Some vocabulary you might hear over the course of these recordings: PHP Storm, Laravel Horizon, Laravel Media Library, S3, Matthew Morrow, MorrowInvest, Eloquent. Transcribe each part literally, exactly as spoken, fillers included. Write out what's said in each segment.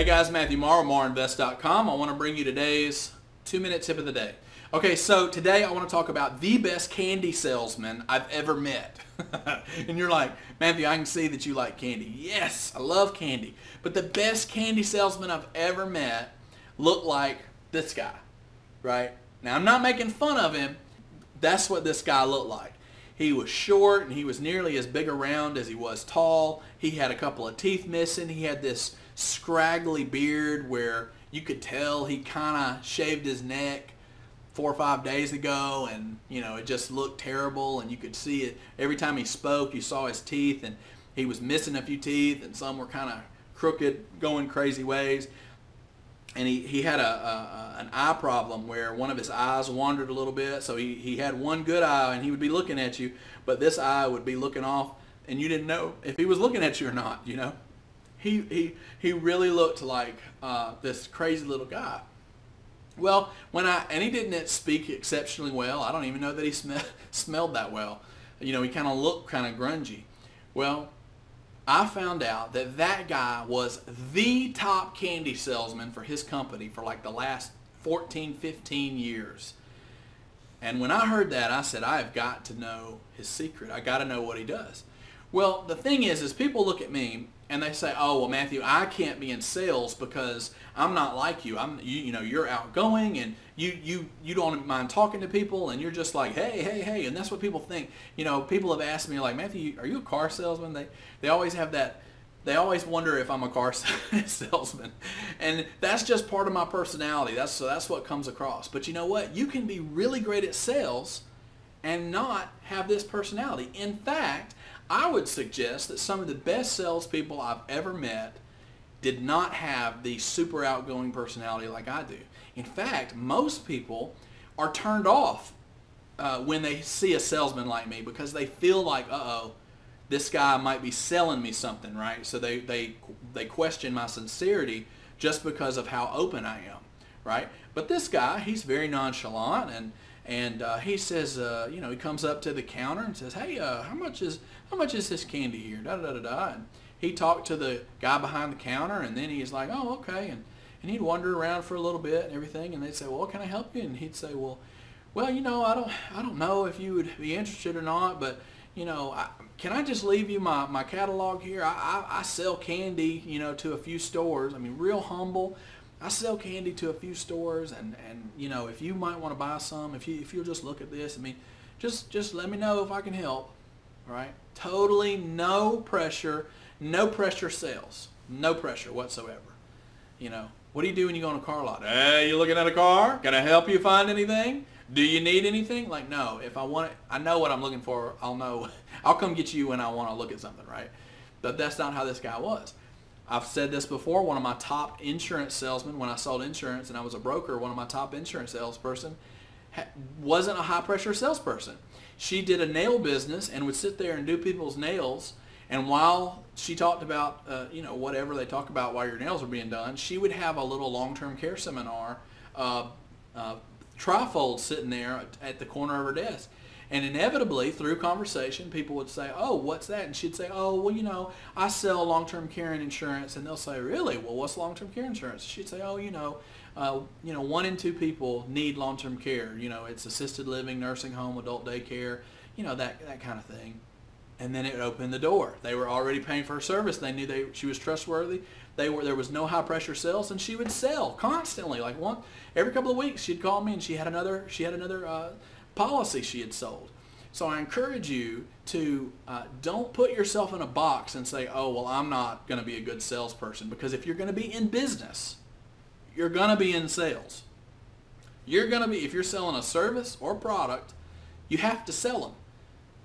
Hey guys, Matthew Morrow, Morrow Invest dot com. I want to bring you today's two-minute tip of the day. Okay, so today I want to talk about the best candy salesman I've ever met. And you're like, Matthew, I can see that you like candy. Yes, I love candy. But the best candy salesman I've ever met looked like this guy, right? Now, I'm not making fun of him. That's what this guy looked like. He was short and he was nearly as big around as he was tall. He had a couple of teeth missing. He had this scraggly beard where you could tell he kind of shaved his neck four or five days ago, and you know, it just looked terrible, and you could see it every time he spoke. You saw his teeth, and he was missing a few teeth, and some were kind of crooked, going crazy ways. And he, he had a, a an eye problem where one of his eyes wandered a little bit, so he, he had one good eye and he would be looking at you, but this eye would be looking off and you didn't know if he was looking at you or not, you know. He, he, he really looked like uh, this crazy little guy. Well, when I, and he didn't speak exceptionally well. I don't even know that he sm smelled that well. You know, he kind of looked kind of grungy. Well, I found out that that guy was the top candy salesman for his company for like the last fourteen, fifteen years. And when I heard that, I said, I have got to know his secret. I got to know what he does. Well, the thing is, is people look at me and they say, oh, well, Matthew, I can't be in sales because I'm not like you. I'm, you, you know, you're outgoing and you, you, you don't mind talking to people, and you're just like, hey, hey, hey. And that's what people think. You know, people have asked me, like, Matthew, are you a car salesman? They, they always have that. They always wonder if I'm a car salesman. And that's just part of my personality. That's, so that's what comes across. But you know what? You can be really great at sales and not have this personality. In fact, I would suggest that some of the best salespeople I've ever met did not have the super outgoing personality like I do. In fact, most people are turned off uh, when they see a salesman like me because they feel like, uh-oh, this guy might be selling me something, right? So they, they, they question my sincerity just because of how open I am, right? But this guy, he's very nonchalant, and And uh, he says, uh, you know, he comes up to the counter and says, hey, uh, how much is how much is this candy here? Da, da, da, da. And he talked to the guy behind the counter, and then he's like, oh, okay. And, and he'd wander around for a little bit and everything, and they'd say, well, can I help you? And he'd say, well, well, you know, I don't, I don't know if you would be interested or not, but, you know, I, can I just leave you my, my catalog here? I, I, I sell candy, you know, to a few stores. I mean, real humble. I sell candy to a few stores, and, and you know, if you might want to buy some, if, you, if you'll just look at this, I mean, just, just let me know if I can help, all right? Totally no pressure, no pressure sales, no pressure whatsoever. You know, what do you do when you go on a car lot? Hey, you looking at a car? Can I help you find anything? Do you need anything? Like, no, if I want it, I know what I'm looking for, I'll know. I'll come get you when I want to look at something, right? But that's not how this guy was. I've said this before, one of my top insurance salesmen, when I sold insurance and I was a broker, one of my top insurance salesperson wasn't a high-pressure salesperson. She did a nail business and would sit there and do people's nails, and while she talked about, uh, you know, whatever they talk about while your nails are being done, she would have a little long-term care seminar uh, uh, trifold sitting there at the corner of her desk. And inevitably, through conversation, people would say, oh, what's that? And she'd say, oh, well, you know, I sell long-term care and insurance. And they'll say, really? Well, what's long-term care insurance? She'd say, oh, you know, uh, you know, one in two people need long-term care. You know, it's assisted living, nursing home, adult daycare, you know, that, that kind of thing. And then it opened the door. They were already paying for her service. They knew they, she was trustworthy. They were, there was no high-pressure sales, and she would sell constantly. Like one, every couple of weeks, she'd call me, and she had another, she had another, uh, policy she had sold. So I encourage you to uh, don't put yourself in a box and say, oh, well, I'm not going to be a good salesperson, because if you're going to be in business, you're going to be in sales. You're going to be, if you're selling a service or product, you have to sell them.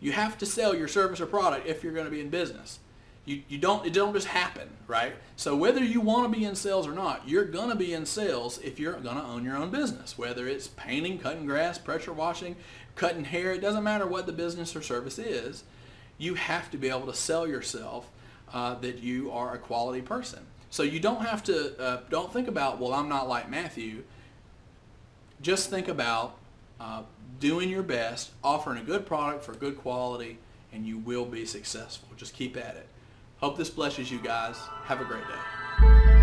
You have to sell your service or product if you're going to be in business. You, you don't, it don't just happen, right? So whether you want to be in sales or not, you're going to be in sales if you're going to own your own business, whether it's painting, cutting grass, pressure washing, cutting hair. It doesn't matter what the business or service is. You have to be able to sell yourself uh, that you are a quality person. So you don't have to, uh, don't think about, well, I'm not like Matthew. Just think about uh, doing your best, offering a good product for good quality, and you will be successful. Just keep at it. Hope this blesses you guys. Have a great day.